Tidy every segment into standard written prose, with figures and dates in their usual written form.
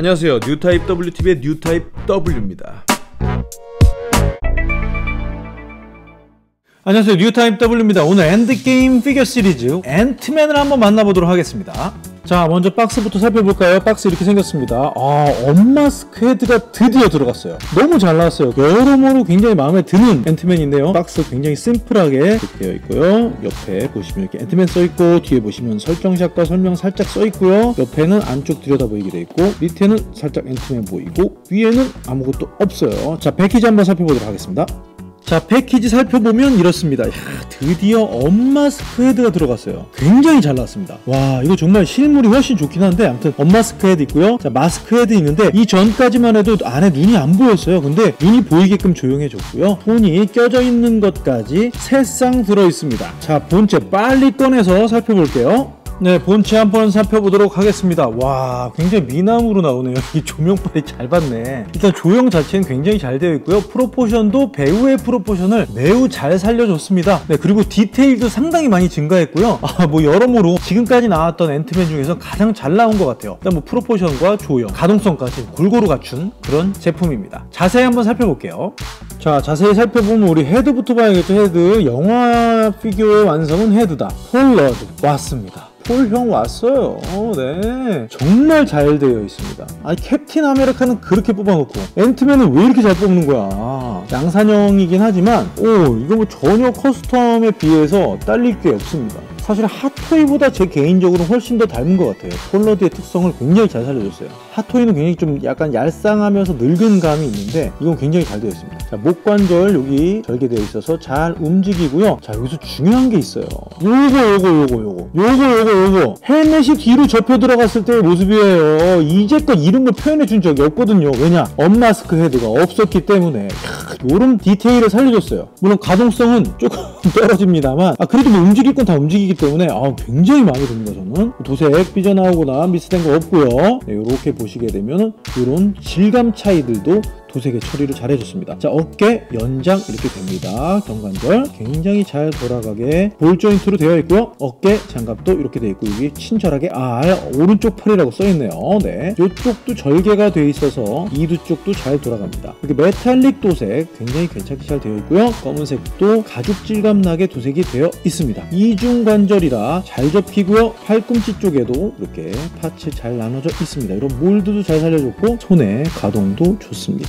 안녕하세요, 뉴타입 WTV의 뉴타입 W입니다. 안녕하세요, 뉴타입 W입니다. 오늘 엔드게임 피규어 시리즈 앤트맨을 한번 만나보도록 하겠습니다. 자, 먼저 박스부터 살펴볼까요? 박스 이렇게 생겼습니다. 아, 엄마 스퀘드가 드디어 들어갔어요. 너무 잘 나왔어요. 여러모로 굉장히 마음에 드는 앤트맨인데요. 박스 굉장히 심플하게 이렇게 되어 있고요. 옆에 보시면 이렇게 앤트맨 써있고, 뒤에 보시면 설정샷과 설명 살짝 써있고요. 옆에는 안쪽 들여다보이게 되어있고, 밑에는 살짝 앤트맨 보이고, 위에는 아무것도 없어요. 자, 패키지 한번 살펴보도록 하겠습니다. 자, 패키지 살펴보면 이렇습니다. 이야, 드디어 엄마 스퀘드가 들어갔어요. 굉장히 잘 나왔습니다. 와, 이거 정말 실물이 훨씬 좋긴 한데, 아무튼 엄마 스퀘드 있고요. 자, 마스퀘드 있는데 이 전까지만 해도 안에 눈이 안 보였어요. 근데 눈이 보이게끔 조용해졌고요. 돈이 껴져 있는 것까지 세 쌍 들어있습니다. 자, 본체 빨리 꺼내서 살펴볼게요. 네, 본체 한번 살펴보도록 하겠습니다. 와, 굉장히 미남으로 나오네요. 이 조명빨이 잘 받네. 일단 조형 자체는 굉장히 잘 되어 있고요. 프로포션도 배우의 프로포션을 매우 잘 살려줬습니다. 네, 그리고 디테일도 상당히 많이 증가했고요. 아, 뭐 여러모로 지금까지 나왔던 앤트맨 중에서 가장 잘 나온 것 같아요. 일단 뭐 프로포션과 조형, 가동성까지 골고루 갖춘 그런 제품입니다. 자세히 한번 살펴볼게요. 자, 자세히 살펴보면 우리 헤드부터 봐야겠죠. 헤드, 영화 피규어의 완성은 헤드다. 폴 러드 왔습니다. 폴형 왔어요. 네, 정말 잘 되어 있습니다. 아니, 캡틴 아메리카는 그렇게 뽑아놓고 앤트맨은 왜 이렇게 잘 뽑는 거야. 양산형이긴 하지만 오, 이거 뭐 전혀 커스텀에 비해서 딸릴 게 없습니다. 사실 핫토이보다 제 개인적으로 훨씬 더 닮은 것 같아요. 폴 러드의 특성을 굉장히 잘 살려줬어요. 핫토이는 굉장히 좀 약간 얄쌍하면서 늙은 감이 있는데 이건 굉장히 잘 되어 있습니다. 자, 목관절 여기 절개되어 있어서 잘 움직이고요. 자, 여기서 중요한 게 있어요. 요거 헬멧이 뒤로 접혀 들어갔을 때의 모습이에요. 이제껏 이런 걸 표현해 준 적이 없거든요. 왜냐? 엄마스크 헤드가 없었기 때문에 요런 디테일을 살려줬어요. 물론 가동성은 조금 떨어집니다만, 아, 그래도 뭐 움직일 건 다 움직이기 때문에 아, 굉장히 마음에 듭니다. 저는 도색 삐져나오거나 미스된 거 없고요. 네, 요렇게 보시게 되면 요런 질감 차이들도 도색의 처리를 잘 해줬습니다. 자, 어깨 연장 이렇게 됩니다. 경관절 굉장히 잘 돌아가게 볼 조인트로 되어 있고요. 어깨 장갑도 이렇게 되어 있고, 여기 친절하게 R 오른쪽 팔이라고 써있네요. 네, 이쪽도 절개가 되어 있어서 이두 쪽도 잘 돌아갑니다. 이렇게 메탈릭 도색 굉장히 괜찮게 잘 되어 있고요. 검은색도 가죽 질감 나게 도색이 되어 있습니다. 이중관절이라 잘 접히고요. 팔꿈치 쪽에도 이렇게 파츠 잘 나눠져 있습니다. 이런 몰드도 잘 살려줬고, 손의 가동도 좋습니다.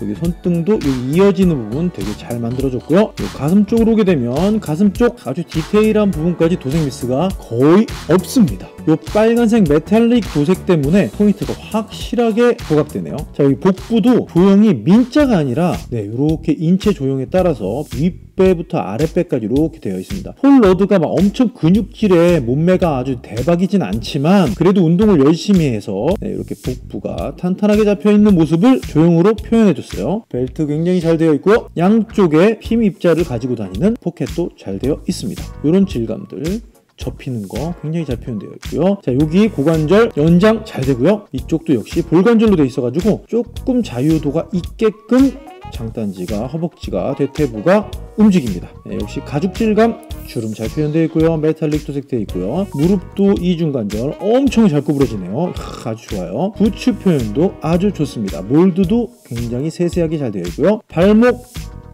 여기 손등도 이 이어지는 부분 되게 잘 만들어줬고요. 가슴 쪽으로 오게 되면 가슴 쪽 아주 디테일한 부분까지 도색 미스가 거의 없습니다. 이 빨간색 메탈릭 도색 때문에 포인트가 확실하게 부각되네요. 자, 여기 복부도 조형이 민자가 아니라 네, 이렇게 인체 조형에 따라서 윗배부터 아랫배까지 이렇게 되어 있습니다. 폴 러드가 막 엄청 근육질에 몸매가 아주 대박이진 않지만 그래도 운동을 열심히 해서 네, 이렇게 복부가 탄탄하게 잡혀있는 모습을 조형으로 표현해줬어요. 벨트 굉장히 잘 되어 있고요. 양쪽에 핌 입자를 가지고 다니는 포켓도 잘 되어 있습니다. 이런 질감들 접히는 거 굉장히 잘 표현되어 있고요. 자, 여기 고관절 연장 잘 되고요. 이쪽도 역시 볼관절로 되어 있어가지고 조금 자유도가 있게끔 장단지가, 허벅지가, 대퇴부가 움직입니다. 네, 역시 가죽 질감, 주름 잘 표현되어 있고요. 메탈릭 도색되어 있고요. 무릎도 이중관절 엄청 잘 구부러지네요. 아주 좋아요. 부츠 표현도 아주 좋습니다. 몰드도 굉장히 세세하게 잘 되어 있고요. 발목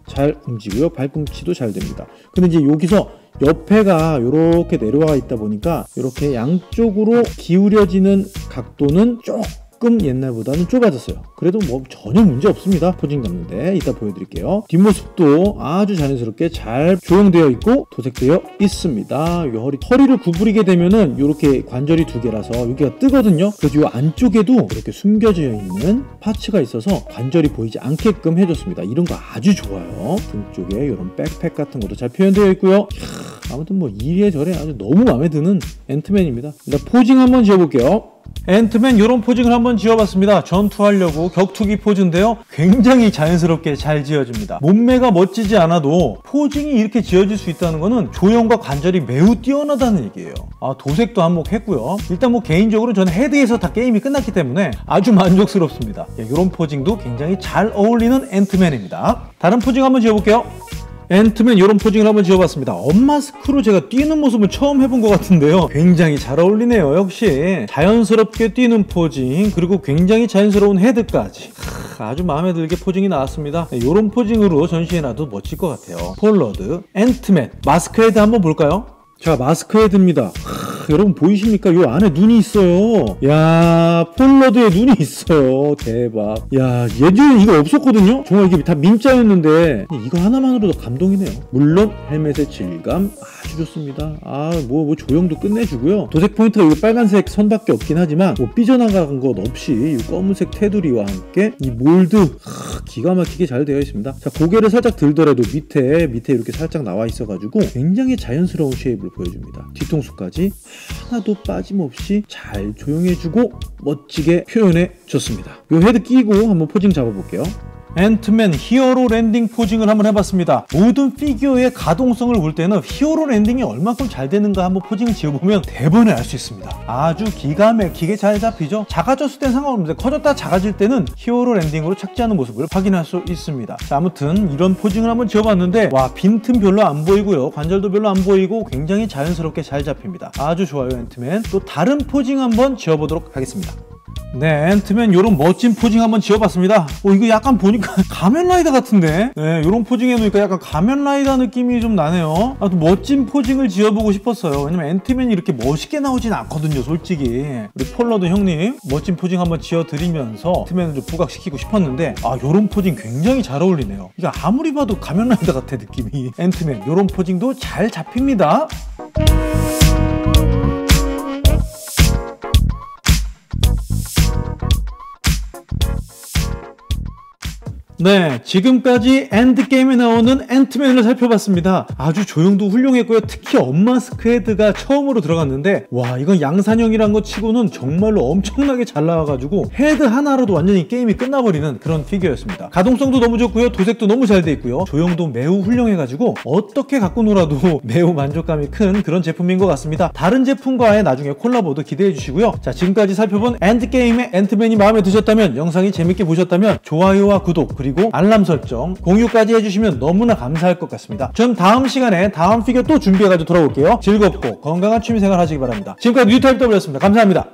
잘 움직이고요. 발꿈치도 잘 됩니다. 근데 이제 여기서 옆에가 이렇게 내려와 있다 보니까 이렇게 양쪽으로 기울여지는 각도는 조금 옛날보다는 좁아졌어요. 그래도 뭐 전혀 문제 없습니다. 포징 잡는데 이따 보여드릴게요. 뒷모습도 아주 자연스럽게 잘 조형되어 있고 도색되어 있습니다. 이 허리를 구부리게 되면은 이렇게 관절이 두 개라서 여기가 뜨거든요. 그래서 이 안쪽에도 이렇게 숨겨져 있는 파츠가 있어서 관절이 보이지 않게끔 해줬습니다. 이런 거 아주 좋아요. 등 쪽에 이런 백팩 같은 것도 잘 표현되어 있고요. 이야, 아무튼 뭐 이래저래 아주 너무 마음에 드는 앤트맨입니다. 일단 포징 한번 지어볼게요. 앤트맨 이런 포징을 한번 지어봤습니다. 전투하려고 격투기 포즈인데요. 굉장히 자연스럽게 잘 지어집니다. 몸매가 멋지지 않아도 포징이 이렇게 지어질 수 있다는 것은 조형과 관절이 매우 뛰어나다는 얘기예요. 아, 도색도 한몫했고요. 일단 뭐 개인적으로 저는 헤드에서 다 게임이 끝났기 때문에 아주 만족스럽습니다. 이런 포징도 굉장히 잘 어울리는 앤트맨입니다. 다른 포징 한번 지어볼게요. 앤트맨 이런 포징을 한번 지어봤습니다. 엄마스크로 제가 뛰는 모습은 처음 해본 것 같은데요, 굉장히 잘 어울리네요. 역시 자연스럽게 뛰는 포징, 그리고 굉장히 자연스러운 헤드까지 아주 마음에 들게 포징이 나왔습니다. 이런 포징으로 전시해놔도 멋질 것 같아요. 폴 러드 앤트맨 마스크 헤드 한번 볼까요? 자, 마스크 헤드입니다. 여러분 보이십니까? 요 안에 눈이 있어요. 야, 폴 러드에 눈이 있어요. 대박. 야, 예전에 이거 없었거든요? 정말 이게 다 민자였는데 이거 하나만으로도 감동이네요. 물론 헬멧의 질감 아주 좋습니다. 아, 뭐 조형도 끝내주고요. 도색 포인트가 이 빨간색 선밖에 없긴 하지만 뭐 삐져나간 것 없이 이 검은색 테두리와 함께 이 몰드 기가 막히게 잘 되어 있습니다. 자, 고개를 살짝 들더라도 밑에 이렇게 살짝 나와 있어가지고 굉장히 자연스러운 쉐입을 보여줍니다. 뒤통수까지 하나도 빠짐없이 잘 조용해주고 멋지게 표현해줬습니다. 이 헤드 끼고 한번 포징 잡아볼게요. 앤트맨 히어로 랜딩 포징을 한번 해봤습니다. 모든 피규어의 가동성을 볼 때는 히어로 랜딩이 얼마큼 잘 되는가 한번 포징을 지어보면 대번에 알 수 있습니다. 아주 기가 막히게 잘 잡히죠. 작아졌을 땐 상관없는데 커졌다 작아질 때는 히어로 랜딩으로 착지하는 모습을 확인할 수 있습니다. 자, 아무튼 이런 포징을 한번 지어봤는데 와, 빈틈 별로 안 보이고요, 관절도 별로 안 보이고 굉장히 자연스럽게 잘 잡힙니다. 아주 좋아요. 앤트맨 또 다른 포징 한번 지어보도록 하겠습니다. 네, 앤트맨 요런 멋진 포징 한번 지어봤습니다. 이거 약간 보니까 가면라이더 같은데? 네, 요런 포징 해놓으니까 약간 가면라이더 느낌이 좀 나네요. 또 멋진 포징을 지어보고 싶었어요. 왜냐면 앤트맨이 이렇게 멋있게 나오진 않거든요, 솔직히. 우리 폴 러드 형님 멋진 포징 한번 지어드리면서 앤트맨을 좀 부각시키고 싶었는데 요런 포징 굉장히 잘 어울리네요. 이거 아무리 봐도 가면라이더 같아, 느낌이. 앤트맨 요런 포징도 잘 잡힙니다. 네, 지금까지 엔드게임에 나오는 앤트맨을 살펴봤습니다. 아주 조형도 훌륭했고요. 특히 엄마스크 헤드가 처음으로 들어갔는데 와, 이건 양산형이란 거 치고는 정말로 엄청나게 잘 나와가지고 헤드 하나로도 완전히 게임이 끝나버리는 그런 피규어였습니다. 가동성도 너무 좋고요, 도색도 너무 잘 돼 있고요, 조형도 매우 훌륭해가지고 어떻게 갖고 놀아도 매우 만족감이 큰 그런 제품인 것 같습니다. 다른 제품과의 나중에 콜라보도 기대해 주시고요. 자, 지금까지 살펴본 엔드게임의 앤트맨이 마음에 드셨다면, 영상이 재밌게 보셨다면 좋아요와 구독, 그리고 알람 설정, 공유까지 해주시면 너무나 감사할 것 같습니다. 전 다음 시간에 다음 피규어 또 준비해가지고 돌아올게요. 즐겁고 건강한 취미생활 하시기 바랍니다. 지금까지 뉴타입W였습니다. 감사합니다.